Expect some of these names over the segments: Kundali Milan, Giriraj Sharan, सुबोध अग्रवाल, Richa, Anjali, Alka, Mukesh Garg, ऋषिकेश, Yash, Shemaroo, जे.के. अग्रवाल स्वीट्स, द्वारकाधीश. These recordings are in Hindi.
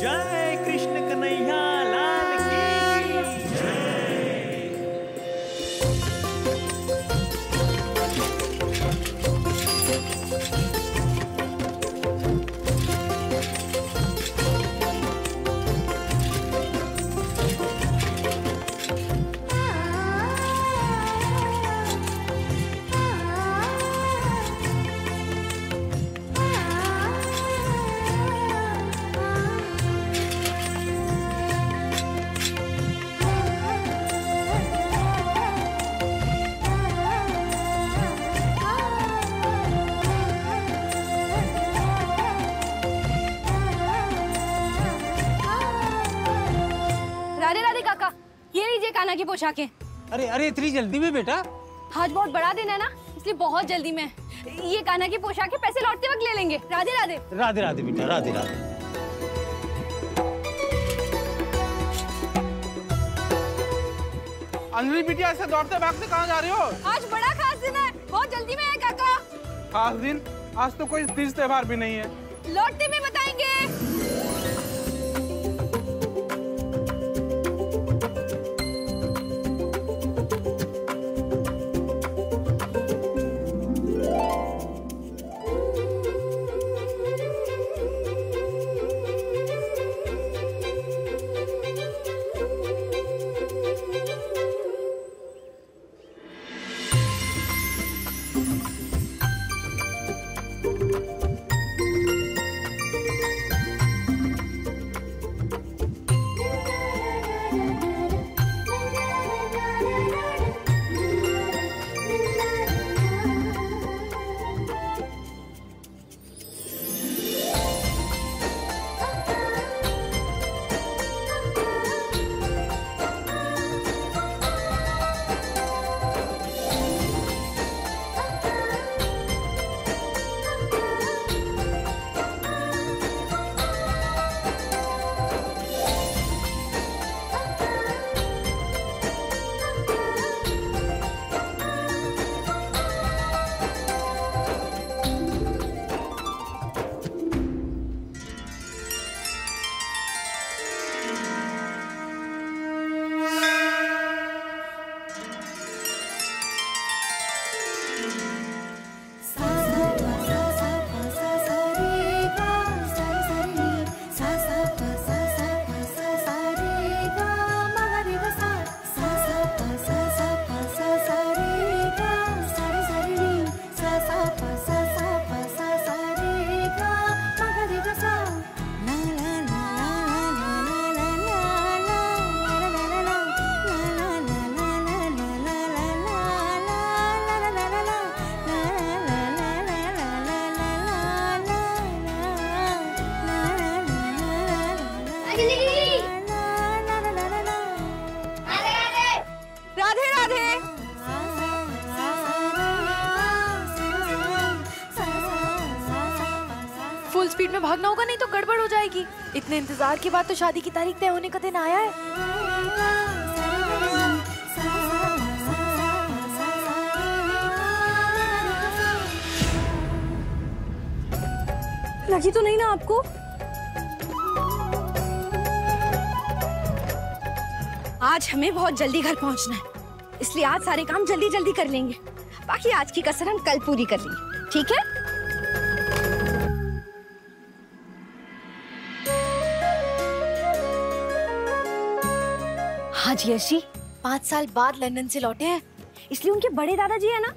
जय कृष्ण कन्हैया लाल की जय। खाना की पोशाकें। अरे अरे इतनी जल्दी में बेटा? आज बहुत बड़ा दिन है ना, इसलिए बहुत जल्दी में। ये कान्हा की पोशाकें पैसे लौटते वक्त ले लेंगे। राधे राधे। राधे राधे बेटा, राधे राधे। अंजलि बिटिया ऐसे दौड़ते भागते कहाँ जा रहे हो? आज बड़ा खास दिन है, बहुत जल्दी में है काका। खास दिन? आज तो कोई तीज त्योहार भी नहीं है। लौटते में बताएंगे। स्पीड में भागना होगा, नहीं तो गड़बड़ हो जाएगी। इतने इंतजार के बाद तो शादी की तारीख तय होने का दिन आया है। लगी तो नहीं ना आपको? आज हमें बहुत जल्दी घर पहुंचना है, इसलिए आज सारे काम जल्दी जल्दी कर लेंगे। बाकी आज की कसर हम कल पूरी कर लेंगे, ठीक है? आज यश 5 साल बाद लंदन से लौटे हैं, इसलिए उनके बड़े दादाजी है ना,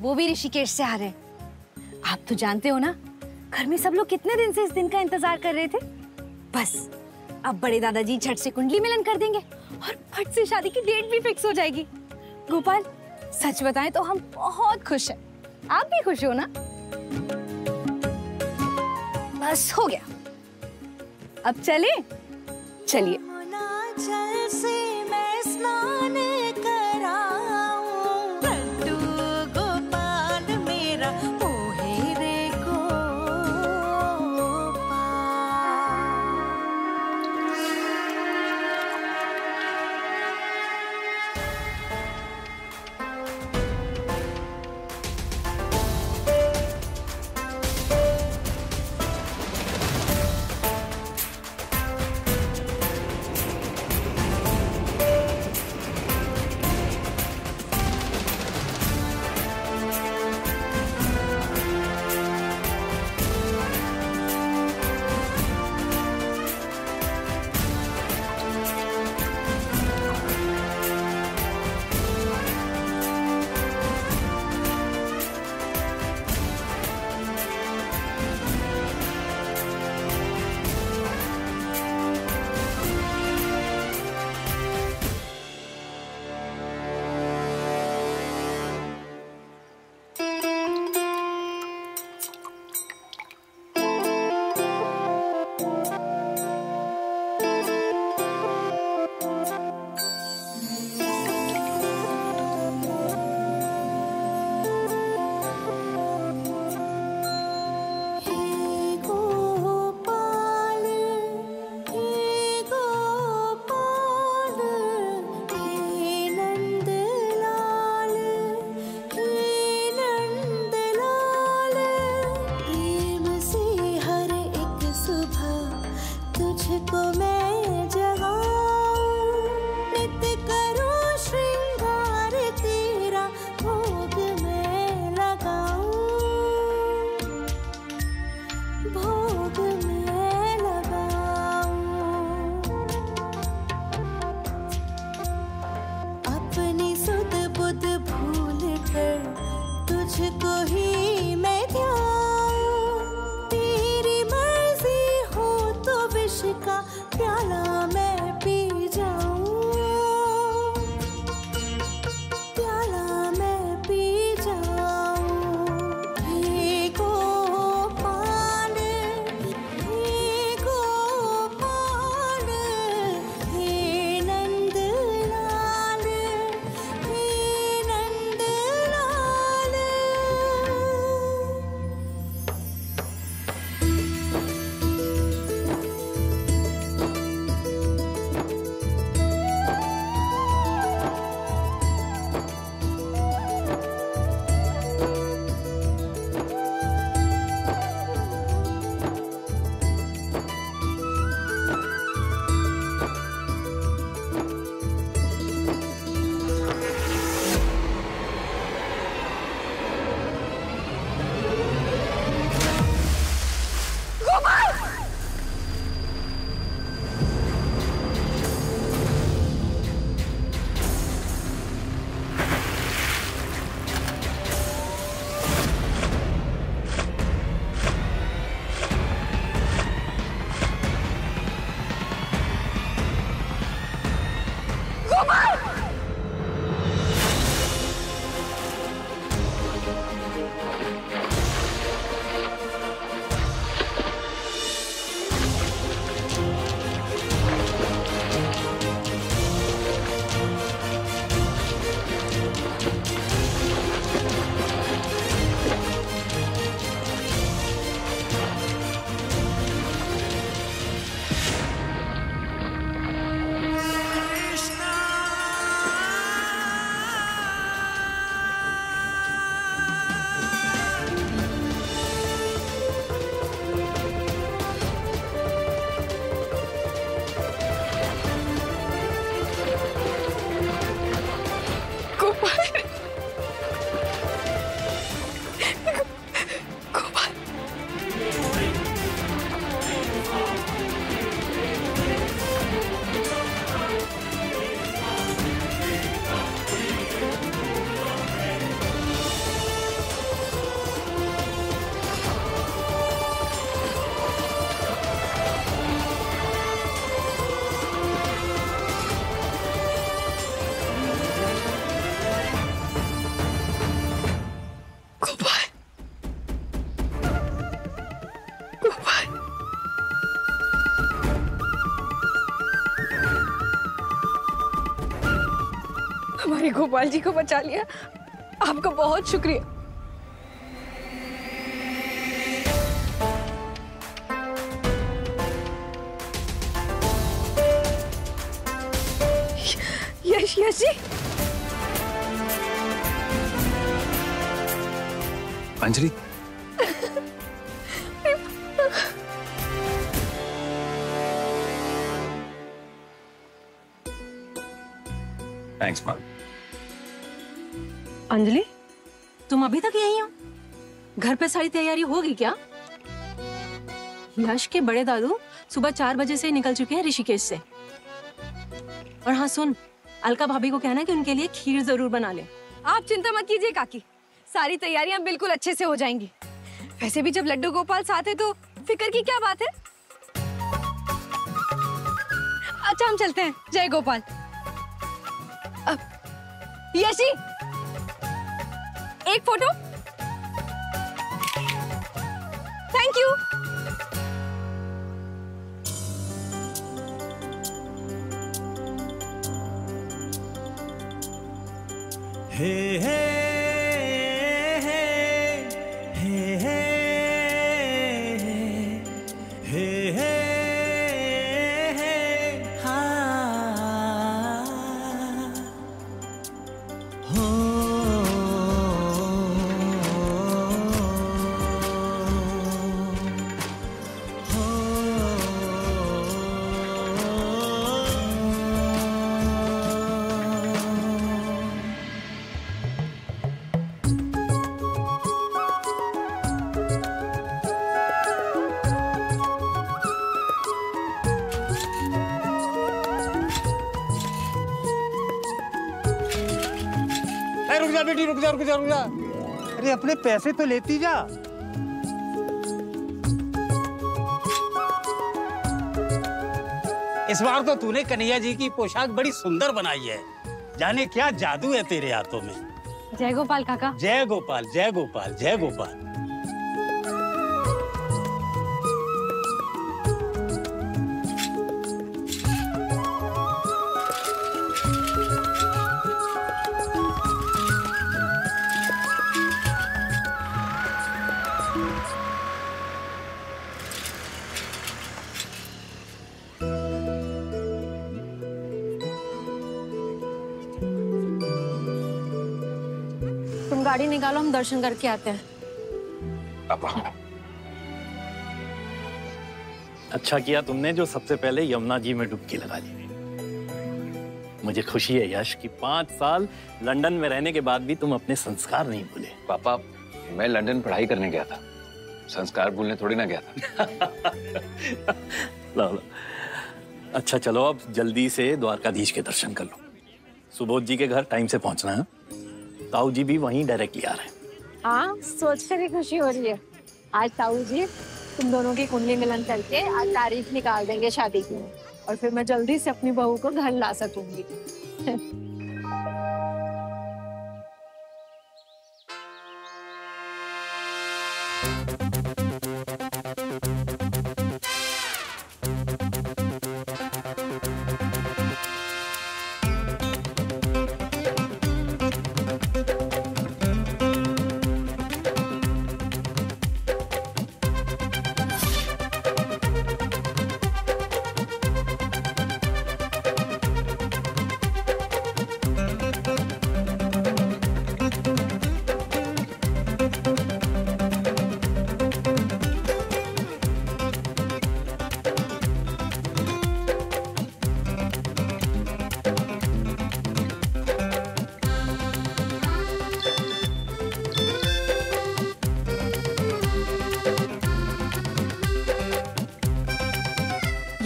वो भी ऋषिकेश से आ रहे हैं। आप तो जानते हो ना, घर में सब लोग कितने दिन से इस दिन का इंतजार कर रहे थे। बस अब बड़े दादाजी झट से कुंडली मिलन कर देंगे और फट से शादी की डेट भी फिक्स हो जाएगी। गोपाल, सच बताएं तो हम बहुत खुश हैं। आप भी खुश हो ना? बस हो गया, अब चले। चलिए हमारे गोपाल जी को बचा लिया, आपका बहुत शुक्रिया। यश जी। Anjali thanks ma'am. अंजलि तुम अभी तक यहीं हो? घर पे सारी तैयारी होगी क्या? यश के बड़े दादू सुबह 4 बजे से ही निकल चुके हैं ऋषिकेश से। और हाँ सुन, अलका भाभी को कहना कि उनके लिए खीर जरूर बना ले। आप चिंता मत कीजिए काकी, सारी तैयारियां बिल्कुल अच्छे से हो जाएंगी। वैसे भी जब लड्डू गोपाल साथ है तो फिक्र की क्या बात है। अच्छा हम चलते हैं। जय गोपाल। यशी एक फोटो। Thank you. हे हे हे हे हे हे हे हे हा हो। बेटी रुक जा रुक जा रुक जा, अरे अपने पैसे तो लेती जा। इस बार तो तूने कन्हैया जी की पोशाक बड़ी सुंदर बनाई है, जाने क्या जादू है तेरे हाथों में। जय गोपाल काका। जय गोपाल जय गोपाल जय गोपाल। गाड़ी निकालो, हम दर्शन करके आते हैं। पापा अच्छा किया तुमने जो सबसे पहले यमुना जी में डुबकी लगा ली। मुझे खुशी है यश कि 5 साल लंदन में रहने के बाद भी तुम अपने संस्कार नहीं भूले। पापा मैं लंदन पढ़ाई करने गया था, संस्कार भूलने थोड़ी ना गया था। ला ला। अच्छा चलो अब जल्दी से द्वारकाधीश के दर्शन कर लो। सुबोध जी के घर टाइम से पहुंचना है, ताऊ जी भी वहीं डायरेक्टली आ रहे हैं। हाँ सोच कर ही खुशी हो रही है, आज ताऊ जी तुम दोनों की कुंडली मिलन करके आज तारीख निकाल देंगे शादी की, और फिर मैं जल्दी से अपनी बहू को घर ला सकूंगी।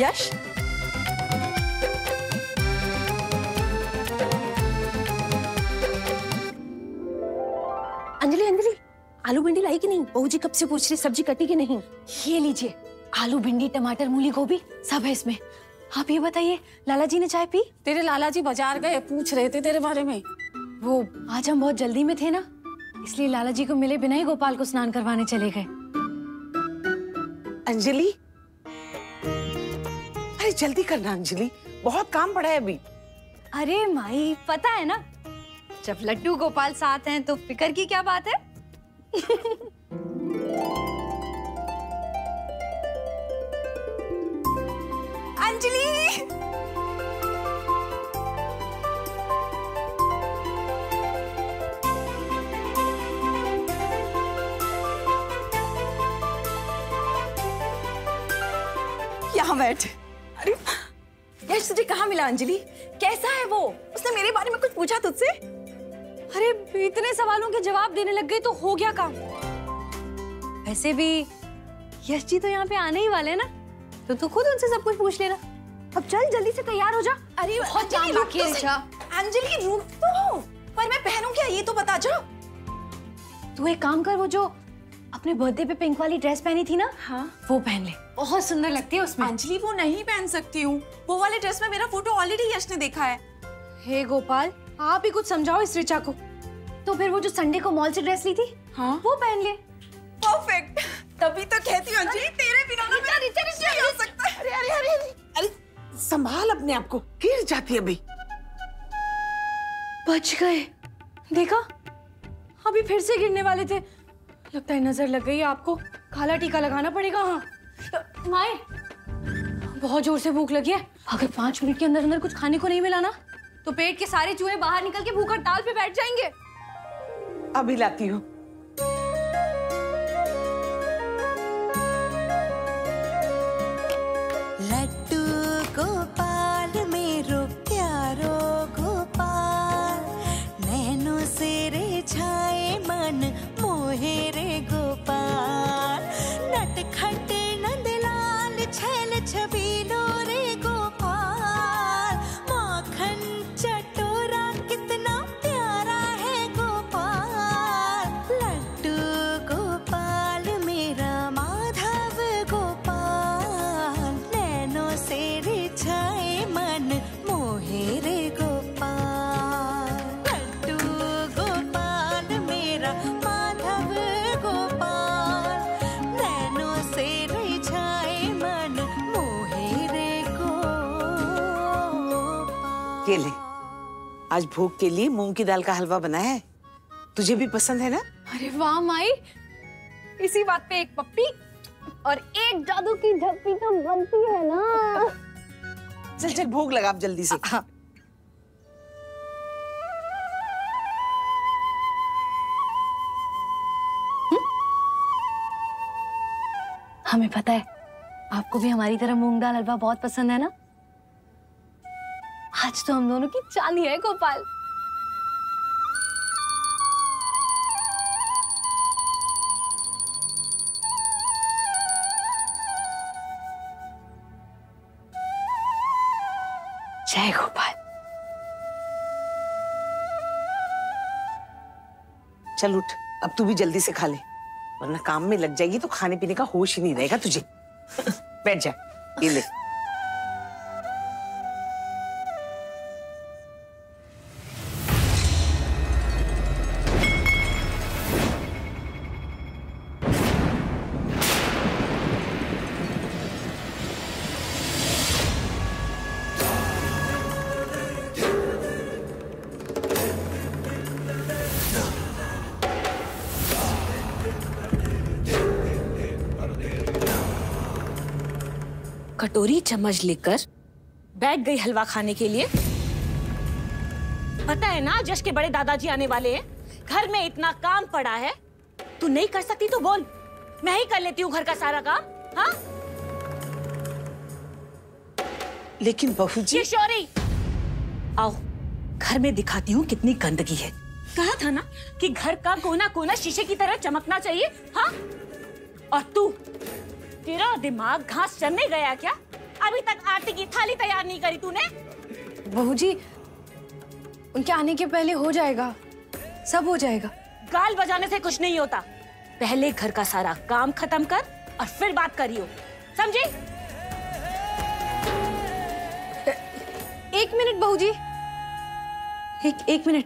यश अंजलि अंजलि आलू भिंडी लाई कि नहीं? बहू जी कब से पूछ रही सब्जी कटी कि नहीं। ये लीजिए आलू भिंडी टमाटर मूली गोभी सब है इसमें। आप ये बताइए लाला जी ने चाय पी? तेरे लाला जी बाजार गए, पूछ रहे थे तेरे बारे में। वो आज हम बहुत जल्दी में थे ना, इसलिए लाला जी को मिले बिना ही गोपाल को स्नान करवाने चले गए। अंजलि जल्दी करना अंजलि, बहुत काम पड़ा है अभी। अरे माई, पता है ना, जब लड्डू गोपाल साथ हैं तो फिकर की क्या बात है। अंजलि, यहाँ बैठ। अरे यश, तुझे कहाँ मिला अंजलि? कैसा है वो? उसने मेरे बारे में कुछ पूछा तुझसे? अरे इतने सवालों के जवाब देने लग गई तो हो गया काम। वैसे भी यश जी तो यहाँ पे आने ही वाले हैं ना, तो तू खुद उनसे सब कुछ पूछ लेना। अब चल जल्दी से तैयार हो जा। अरे बहुत काम बाकी है। अंजलि रुक तो, पर मैं पहनूं क्या ये तो बता जा। तू एक काम कर, वो जो अपने बर्थडे पे पिंक वाली ड्रेस पहनी थी ना, हाँ वो पहन ले, बहुत सुंदर लगती है उसमें। अंजलि वो नहीं पहन सकती हूँ, वो वाले ड्रेस में मेरा फोटो ऑलरेडी यश ने देखा है। हे गोपाल, आप ही कुछ समझाओ इस ऋचा को। तो फिर वो जो संडे को मॉल से ड्रेस ली थी, हाँ वो पहन ले। परफेक्ट, तभी तो कहती हूँ अंजलि तेरे बिना ना मेरा ऋचा नहीं हो सकता। अरे अरे अरे अरे संभाल अपने आप को, गिर जाती है। अभी बच गए, देखा अभी फिर से गिरने वाले थे। लगता है नजर लग गई है आपको, काला टीका लगाना पड़ेगा। हाँ माए, बहुत जोर से भूख लगी है। अगर 5 मिनट के अंदर अंदर कुछ खाने को नहीं मिला ना तो पेट के सारे चूहे बाहर निकल के भूख हड़ताल पे बैठ जाएंगे। अभी लाती हूँ। लड्डू गोपाल मेरो प्यारो गोपाल, नैनो से रे छाए मन मोहे रे गोपाल, नटखट नंदलाल छैल छबीलो रे गोपाल, माखन चटोरा कितना प्यारा है गोपाल, लड्डू गोपाल मेरा माधव गोपाल, नैनों से रिझाए मन मोहे रे गोपाल, लड्डू गोपाल मेरा माधव गोपाल, नैनों से रिझाए मन मोहे रे गोपाल। ये ले, आज भोग के लिए मूंग की दाल का हलवा बना है, तुझे भी पसंद है ना? अरे वाह माई, इसी बात पे एक पप्पी और एक जादू की झप्पी तो बनती है ना। चल चल भोग लगा आप जल्दी से। हाँ हमें पता है आपको भी हमारी तरह मूंग दाल हलवा बहुत पसंद है ना। आज तो हम दोनों की चाली है गोपाल। जय गोपाल। चल उठ, अब तू भी जल्दी से खा ले, वरना काम में लग जाएगी तो खाने पीने का होश ही नहीं रहेगा तुझे। बैठ जा, ये ले। कटोरी चम्मच लेकर बैठ गई हलवा खाने के लिए। पता है ना जश के बड़े दादाजी आने वाले हैं, घर में इतना काम पड़ा है। तू नहीं कर सकती तो बोल, मैं ही कर लेती हूँ घर का सारा काम। हाँ लेकिन बहू जी। किशोरी आओ, घर में दिखाती हूँ कितनी गंदगी है। कहा था ना कि घर का कोना कोना शीशे की तरह चमकना चाहिए। हाँ और तू, तेरा दिमाग घास चरने गया क्या? अभी तक आटे की थाली तैयार नहीं करी तूने। बहू जी उनके आने के पहले हो जाएगा, सब हो जाएगा। गाल बजाने से कुछ नहीं होता, पहले घर का सारा काम खत्म कर और फिर बात करियो, समझी? एक मिनट बहू जी, एक मिनट।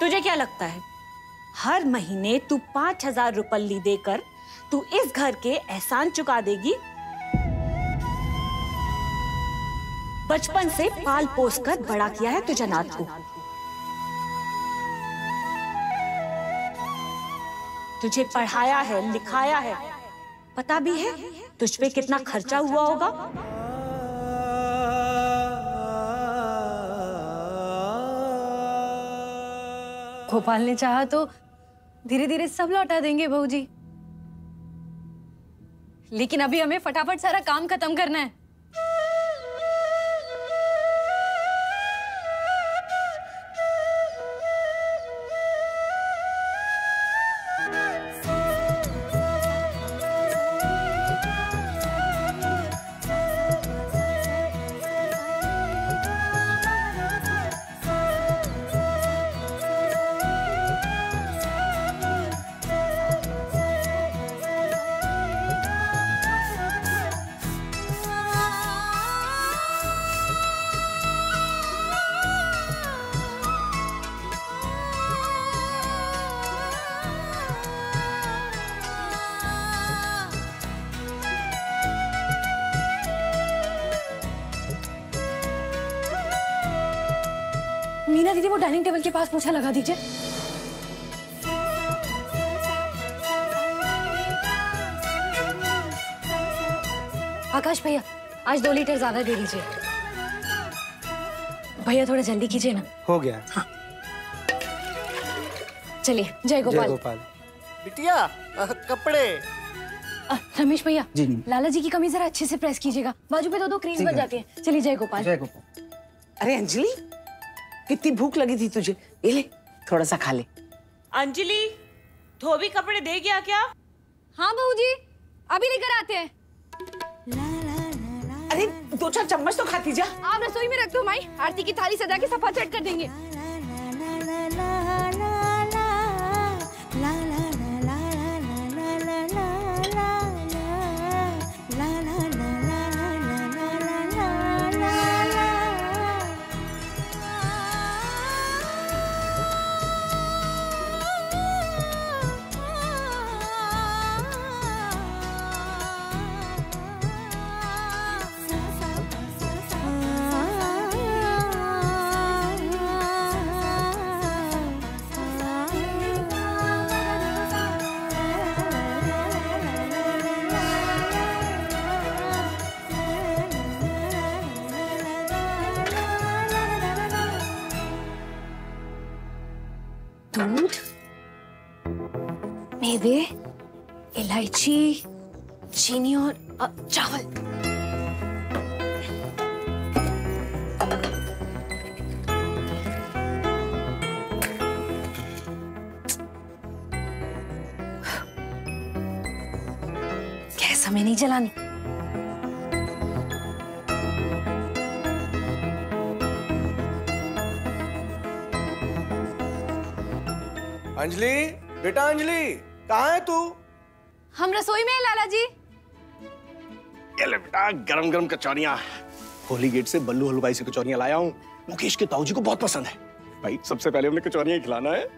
तुझे क्या लगता है हर महीने तू 5000 रुपल्ली देकर तू इस घर के एहसान चुका देगी। बचपन से पाल पोस कर बड़ा किया है तुझे नाथ को। तुझे पढ़ाया है, लिखाया है, पता भी है तुझ पे कितना खर्चा हुआ होगा। गोपाल ने चाहा तो धीरे धीरे सब लौटा देंगे बहू जी, लेकिन अभी हमें फटाफट सारा काम खत्म करना है। मीना दीदी, वो डाइनिंग टेबल के पास पोछा लगा दीजिए। आकाश भैया, आज 2 लीटर ज्यादा दे दीजिए। भैया थोड़ा जल्दी कीजिए ना। हो गया। हाँ। चलिए, जय गोपाल। जय गोपाल। बिटिया, कपड़े। रमेश भैया, लाला जी की कमीज जरा अच्छे से प्रेस कीजिएगा, बाजू पे 2-2 क्रीज बन जाती है। चलिए, जय गोपाल। जय गोपाल। अरे अंजलि, कितनी भूख लगी थी तुझे, ये ले थोड़ा सा खा ले। अंजलि, धोबी कपड़े दे गया क्या? हाँ बहूजी, अभी लेकर आते हैं। अरे 2-4 चम्मच तो खाती जा। आप रसोई में रख दो माई, आरती की थाली सजा के सफा चट कर देंगे। मेवे, इलायची, चीनी और चावल। गैस हमें नहीं जलानी। अंजलि, बेटा अंजलि, कहाँ है तू? हम रसोई में है लाला जी। ये ले बेटा, गरम गरम कचौरियाँ। होली गेट से बल्लू हलवाई से कचौरियाँ लाया हूँ, मुकेश के ताऊजी को बहुत पसंद है। भाई सबसे पहले हमने कचौरियाँ खिलाना है।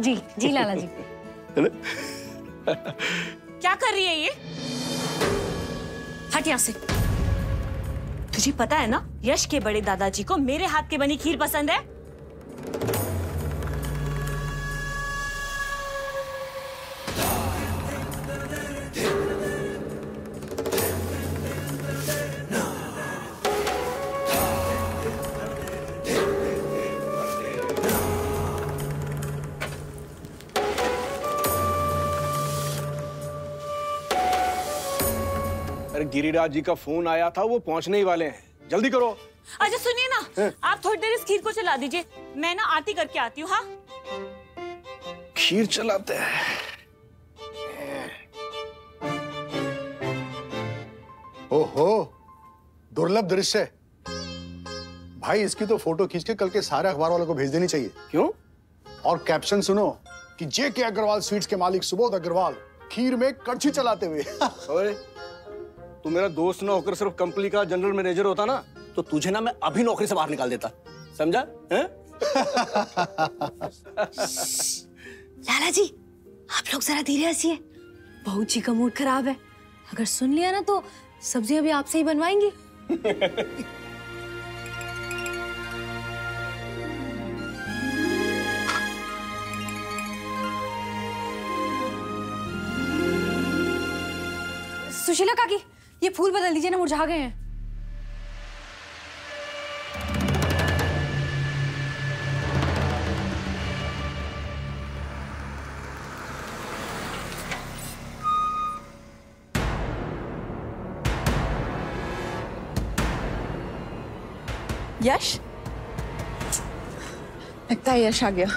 जी जी लाला जी। क्या कर रही है ये? हट यहाँ से। तुझे पता है ना, यश के बड़े दादाजी को मेरे हाथ के बनी खीर पसंद है। गिरिराज जी का फोन आया था, वो पहुंचने ही वाले हैं, जल्दी करो। अच्छा सुनिए ना, आप थोड़ी देर इस खीर को चला दीजिए, मैं ना आरती करके आती हूँ। हाँ, खीर चलाते हैं। ओहो, दुर्लभ दृश्य। भाई इसकी तो फोटो खींच के कल के सारे अखबार वालों को भेज देनी चाहिए। क्यों? और कैप्शन सुनो कि जे.के. अग्रवाल स्वीट्स के मालिक सुबोध अग्रवाल खीर में कड़छी चलाते हुए। तू मेरा दोस्त ना होकर सिर्फ कंपनी का जनरल मैनेजर होता ना, तो तुझे ना मैं अभी नौकरी से बाहर निकाल देता, समझा? लाला जी आप लोग जरा धीरे हंसिए, बहू जी का मूड खराब है, अगर सुन लिया ना तो सब्जियां भी आपसे ही बनवाएंगी। सुशीला काकी ये फूल बदल दीजिए ना, मुरझा गए हैं। यश, लगता है यश आ गया।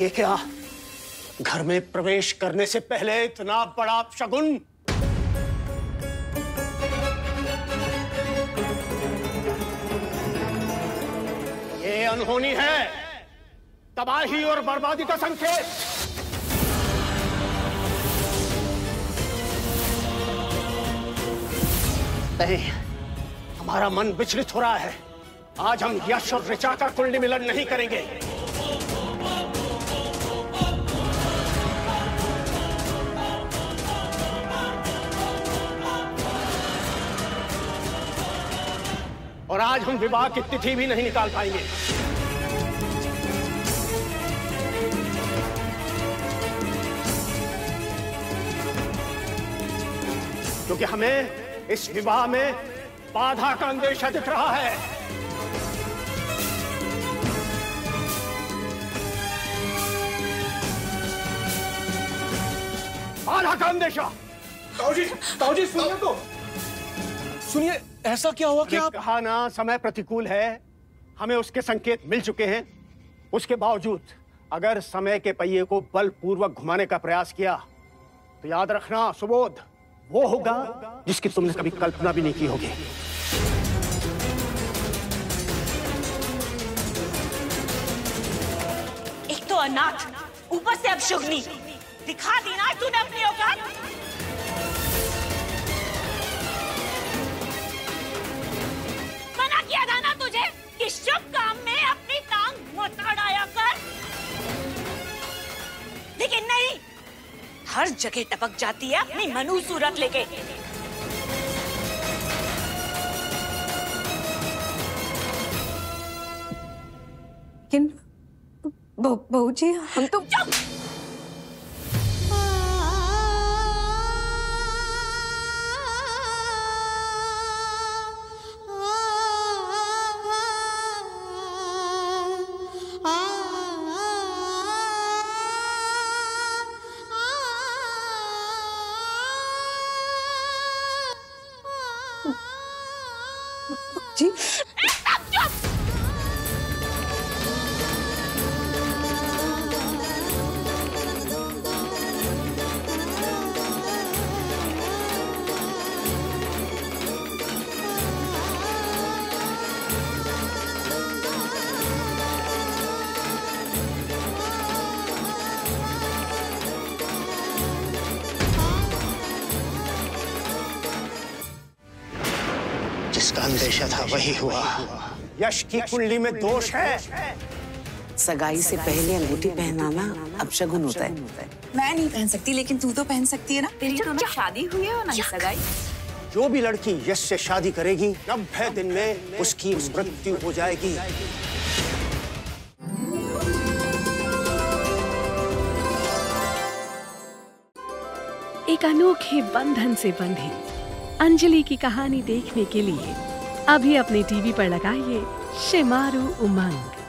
ये क्या, घर में प्रवेश करने से पहले इतना बड़ा शगुन? ये अनहोनी है, तबाही और बर्बादी का संकेत। नहीं, हमारा मन विचलित हो रहा है। आज हम यश और ऋचा का कुंडली मिलन नहीं करेंगे। और आज हम विवाह की तिथि भी नहीं निकाल पाएंगे। क्योंकि हमें इस विवाह में बाधा का अंदेशा दिख रहा है। बाधा का अंदेशा। ताऊजी सुनिए तो, सुनिए। ऐसा क्या हुआ कि आप... कहा ना समय प्रतिकूल है, हमें उसके संकेत मिल चुके हैं। उसके बावजूद अगर समय के पहिए को बलपूर्वक घुमाने का प्रयास किया तो याद रखना सुबोध, वो होगा जिसकी तुमने कभी कल्पना भी नहीं की होगी। एक तो अनाथ, ऊपर से अब शुगनी। दिखा दी ना तूने अपनी औकात। शुभ काम में अपनी टांग मत अड़ाया कर। लेकिन नहीं, हर जगह टपक जाती है अपनी मनु सूरत लेके। लेकिन बहू जी हम तो जिसका अंदेशा था वही हुआ। यश की कुंडली में दोष है। सगाई से पहले अंगूठी पहनाना अब शगुन होता है। मैं नहीं पहन सकती, लेकिन तू तो पहन सकती है ना। तेरी दोनों शादी हुई है और ना सगाई। जो भी लड़की यश से शादी करेगी 90 दिन में उसकी मृत्यु हो जाएगी। एक अनोखे बंधन से बंधी अंजलि की कहानी देखने के लिए अभी अपने टीवी पर लगाइए शेमारू उमंग।